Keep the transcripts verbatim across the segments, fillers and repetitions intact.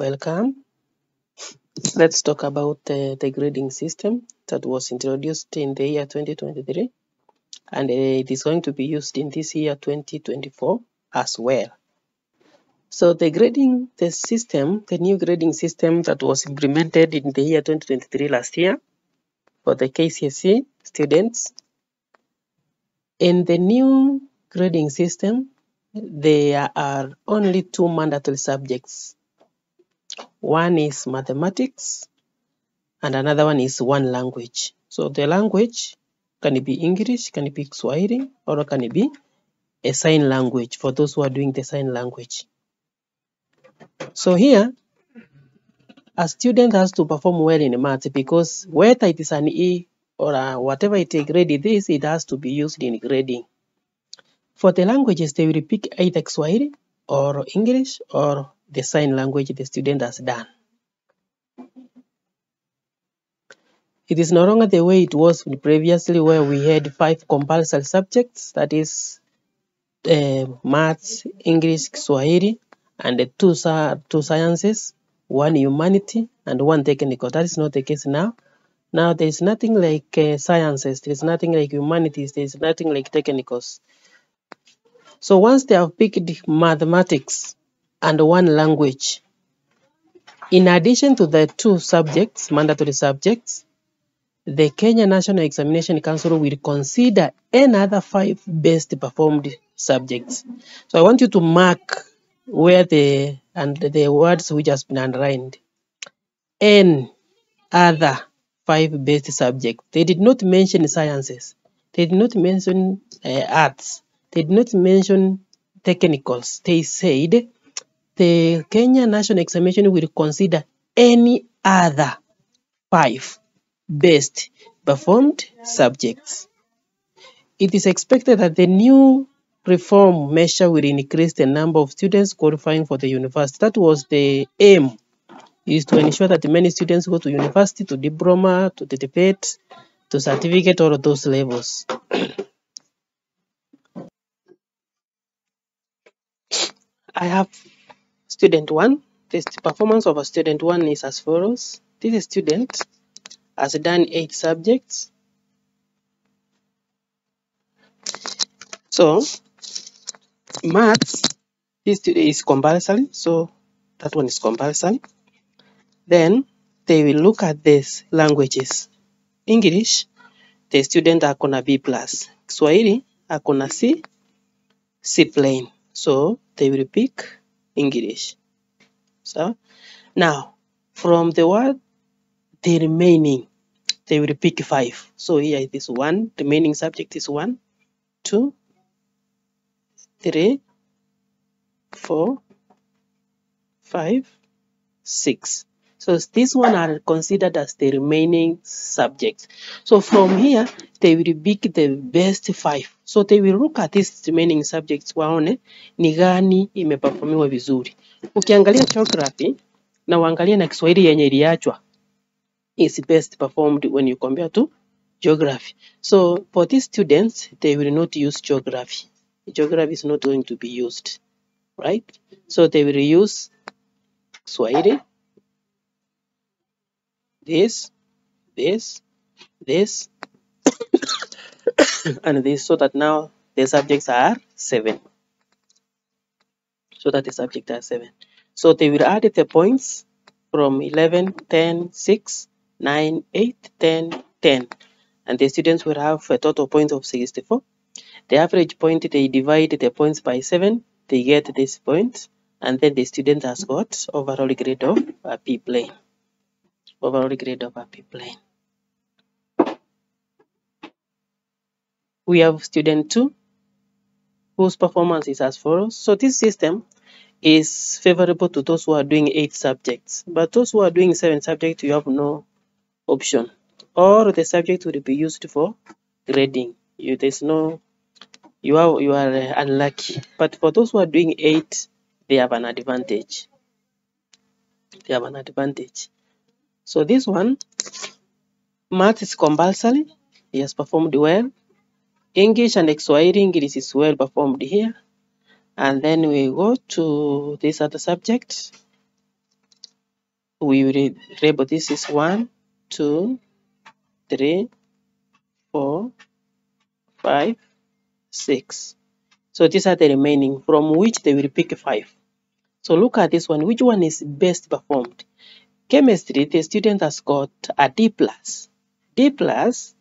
Welcome. Let's talk about uh, the grading system that was introduced in the year twenty twenty-three, and uh, it is going to be used in this year twenty twenty-four as well. So the grading the system, the new grading system that was implemented in the year twenty twenty-three last year for the K C S E students. In the new grading system, there are only two mandatory subjects. One is mathematics and another one is one language. So the language can it be English, can it be Swahili, or can it be a sign language for those who are doing the sign language. So here, a student has to perform well in math because whether it is an E or a whatever it is grade it is, it has to be used in grading. For the languages, they will pick either Swahili or English or the sign language the student has done. It is no longer the way it was previously, where we had five compulsory subjects, that is uh, maths, English, Swahili, and the two, two sciences, one humanity and one technical. That is not the case now. Now there is nothing like uh, sciences, there is nothing like humanities, there is nothing like technicals. So once they have picked mathematics and one language, in addition to the two subjects, mandatory subjects, the Kenya National Examination Council will consider another five best performed subjects. So I want you to mark where the and the words which has been underlined. N other five best subjects. They did not mention sciences. They did not mention uh, arts. They did not mention technicals. They said the Kenya National Examination will consider any other five best performed subjects. It is expected that the new reform measure will increase the number of students qualifying for the university. That was the aim, is to ensure that many students go to university, to diploma, to the debate, to certificate, all of those levels. I have student one. This performance of a student one is as follows. This student has done eight subjects. So maths, this today is compulsory, so that one is compulsory. Then they will look at these languages. English, the student are gonna B plus. Swahili are gonna C, C plain. So they will pick English. So now from the word the remaining, they will pick five. So here it is one, the remaining subject is one, two, three, four, five, six. So this one are considered as the remaining subjects. So from here, they will pick the best five. So they will look at these remaining subjects waone ni gani imeperformiwa vizuri. Ukiangalia geography na uangalia na Kiswahili yenye iliachwa, is best performed when you compare to geography. So for these students, they will not use geography. Geography is not going to be used, right? So they will use Swahili, this, this, this, and this, so that now the subjects are seven. So that the subjects are seven. So they will add the points from eleven, ten, six, nine, eight, ten, ten. And the students will have a total point of sixty-four. The average point, they divide the points by seven, they get this point, and then the student has got overall grade of a P plane. Overall grade of a P plane. We have student two, whose performance is as follows. So this system is favorable to those who are doing eight subjects, but those who are doing seven subjects, you have no option. All the subject will be used for grading. You there's no you are you are uh, unlucky. But for those who are doing eight, they have an advantage. They have an advantage. So this one, math is compulsory. He has performed well. English and Swahili, English is well performed here. And then we go to this other subject. we will label this is one, two, three, four, five, six. So these are the remaining from which they will pick five. So look at this one. Which one is best performed? Chemistry, the student has got a D plus. D plus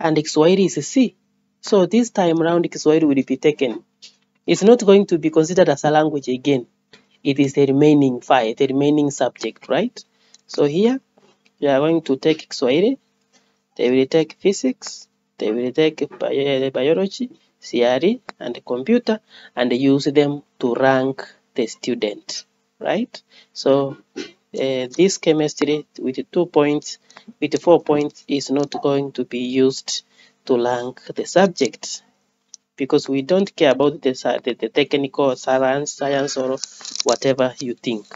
and Kiswahili is a C. So this time round Kiswahili will be taken. It's not going to be considered as a language again. It is the remaining five, the remaining subject, right? So here we are going to take Kiswahili, they will take physics, they will take bi biology, C R E, and the computer, and use them to rank the student, right? So uh, this chemistry with two points, with four points, is not going to be used to rank the subject, because we don't care about the, the, the technical science, science or whatever you think.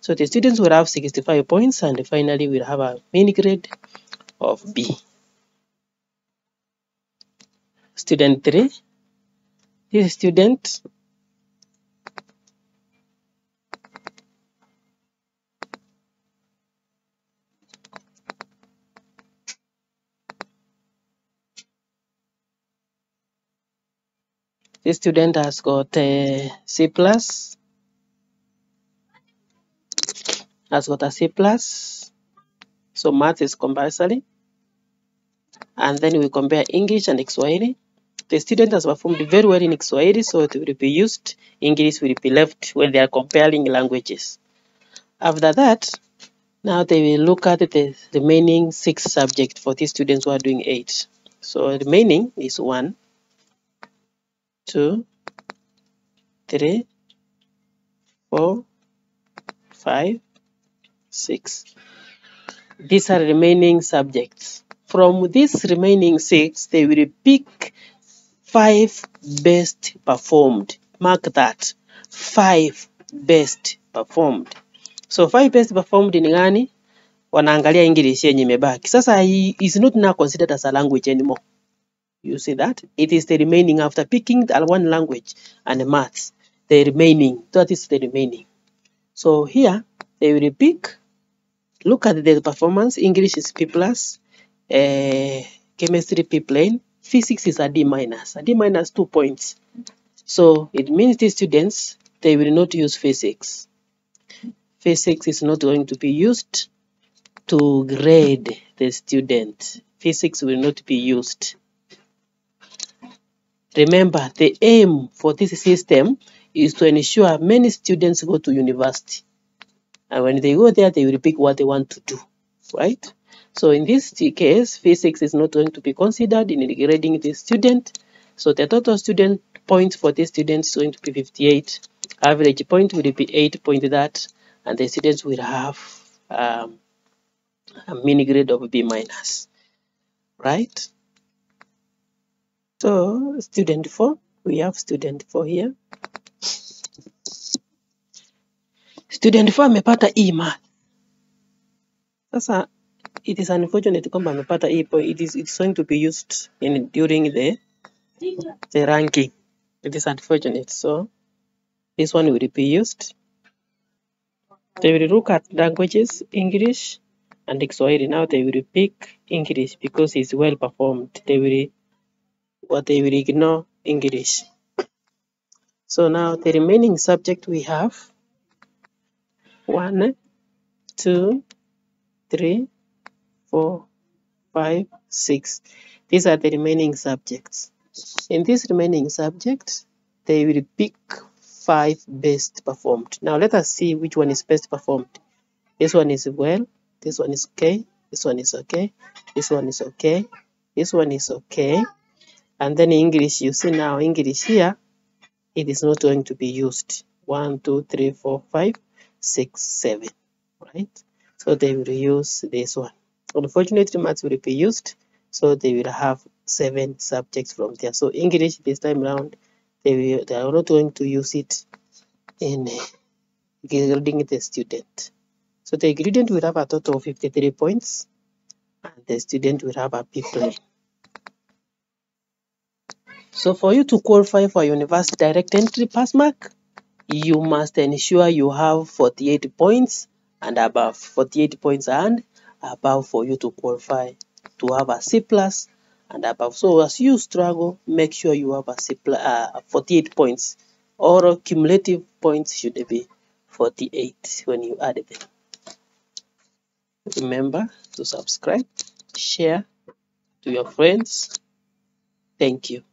So the students will have sixty-five points, and finally will have a mini grade of B. Student three. This student This student has got a C plus, has got a C plus, so math is compulsory. And then we compare English and Kiswahili. The student has performed very well in Kiswahili, so it will be used. English will be left when they are comparing languages. After that, now they will look at the remaining six subjects for these students who are doing eight. So remaining is one, two, three, four, five, six. These are remaining subjects. From these remaining six, they will pick five best performed. Mark that, five best performed. So five best performed ni gani? Wanaangalia English yenye imebaki. Sasa is not now considered as a language anymore. You see that? It is the remaining after picking the one language and the maths. The remaining, that is the remaining. So here, they will pick, look at the performance. English is P plus, uh, chemistry P plain, physics is a D minus, a D minus two points. So it means these students, they will not use physics. Physics is not going to be used to grade the student. Physics will not be used. Remember, the aim for this system is to ensure many students go to university. And when they go there, they will pick what they want to do, right? So in this case, physics is not going to be considered in grading the student. So the total student points for this student is going to be fifty-eight. Average point will be eight point that, and the students will have um, a mini grade of B minus, right? So student four, we have student four here. Student four amepata E math. Sasa it is unfortunate kwamba amepata E point. It is it's going to be used in during the the ranking. It is unfortunate. So this one will be used. They will look at languages, English and Kiswahili. Now they will pick English because it's well performed. They will What they will ignore English. So now the remaining subject we have one, two, three, four, five, six. These are the remaining subjects. In these remaining subjects, they will pick five best performed. Now let us see which one is best performed. This one is well, this one is okay, this one is okay, this one is okay, this one is okay. And then English, you see now English here, it is not going to be used. One, two, three, four, five, six, seven, right? So they will use this one. Unfortunately, maths will be used, so they will have seven subjects from there. So English this time around, they will, they are not going to use it in grading the student. So the gradient will have a total of fifty-three points, and the student will have a P plain. So for you to qualify for university direct entry pass mark, you must ensure you have forty-eight points and above. forty-eight points and above for you to qualify to have a C plus and above. So as you struggle, make sure you have a C plus, uh, forty-eight points. Or cumulative points should be forty-eight when you add them. Remember to subscribe, share to your friends. Thank you.